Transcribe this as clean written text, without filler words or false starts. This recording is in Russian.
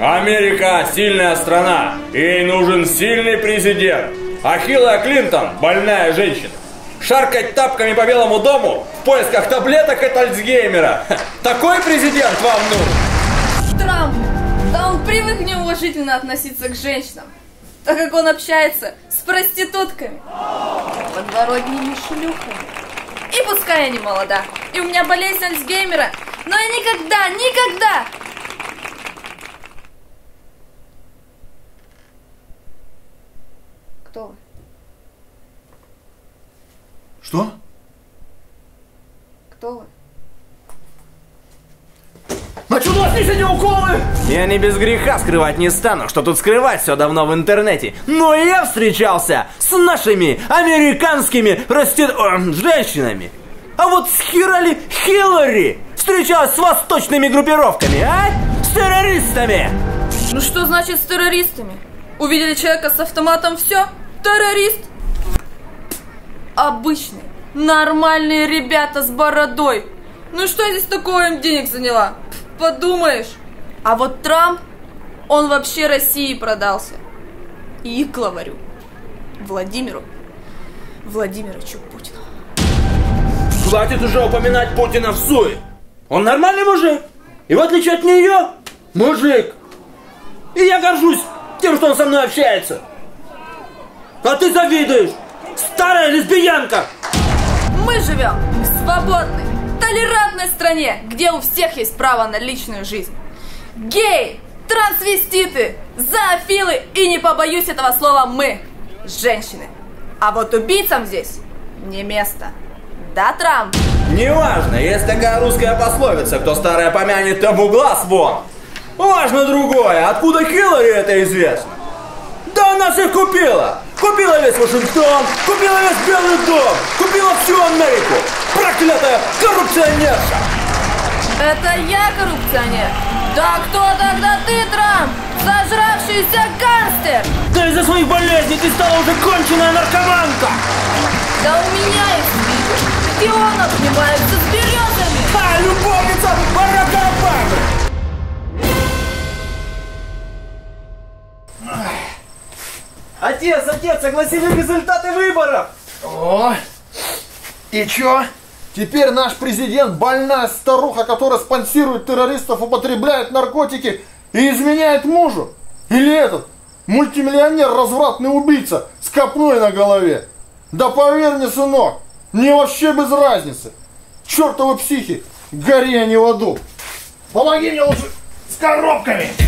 Америка сильная страна, ей нужен сильный президент. А Хилая Клинтон больная женщина. Шаркать тапками по Белому дому в поисках таблеток от Альцгеймера. Такой президент вам нужен. Трамп, да он привык неуважительно относиться к женщинам, так как он общается с проститутками, подворотними шлюхами. И пускай я не молода, и у меня болезнь Альцгеймера, но я никогда, никогда... Кто вы? Что? Кто вы? А что у вас здесь эти уколы? Я не без греха скрывать не стану, что тут скрывать, все давно в интернете. Но я встречался с нашими американскими женщинами. А вот с Хиллари встречалась с восточными группировками, а? С террористами! Ну что значит с террористами? Увидели человека с автоматом, все, террорист. Обычные, нормальные ребята с бородой. Ну что здесь такое им денег заняла? Подумаешь. А вот Трамп, он вообще России продался. И главарю Владимировичу Путину. Хватит уже упоминать Путина в суе. Он нормальный мужик. И в отличие от нее, мужик. И я горжусь тем, что он со мной общается. А ты завидуешь, старая лесбиянка. Мы живем в свободной, толерантной стране, где у всех есть право на личную жизнь. Геи, трансвеститы, зоофилы и, не побоюсь этого слова, мы, женщины. А вот убийцам здесь не место. Да, Трамп? Неважно, есть такая русская пословица: кто старое помянет, тому глаз вон. Важно другое, откуда Хиллари это известно? Да она всех купила! Купила весь Вашингтон, купила весь Белый дом, купила всю Америку! Проклятая коррупционерша! Это я коррупционер? Да кто тогда ты, Трамп? Зажравшийся гангстер! Да из-за своих болезней ты стала уже конченная наркоманка! Да у меня их видео, где он обнимается с березами! А, любовница Барака Обамы! Отец, огласили результаты выборов! О, и чё? Теперь наш президент больная старуха, которая спонсирует террористов, употребляет наркотики и изменяет мужу? Или этот мультимиллионер, развратный убийца с копной на голове? Да поверь мне, сынок, мне вообще без разницы. Чёртовы психи, гори они в аду. Помоги мне лучше с коробками!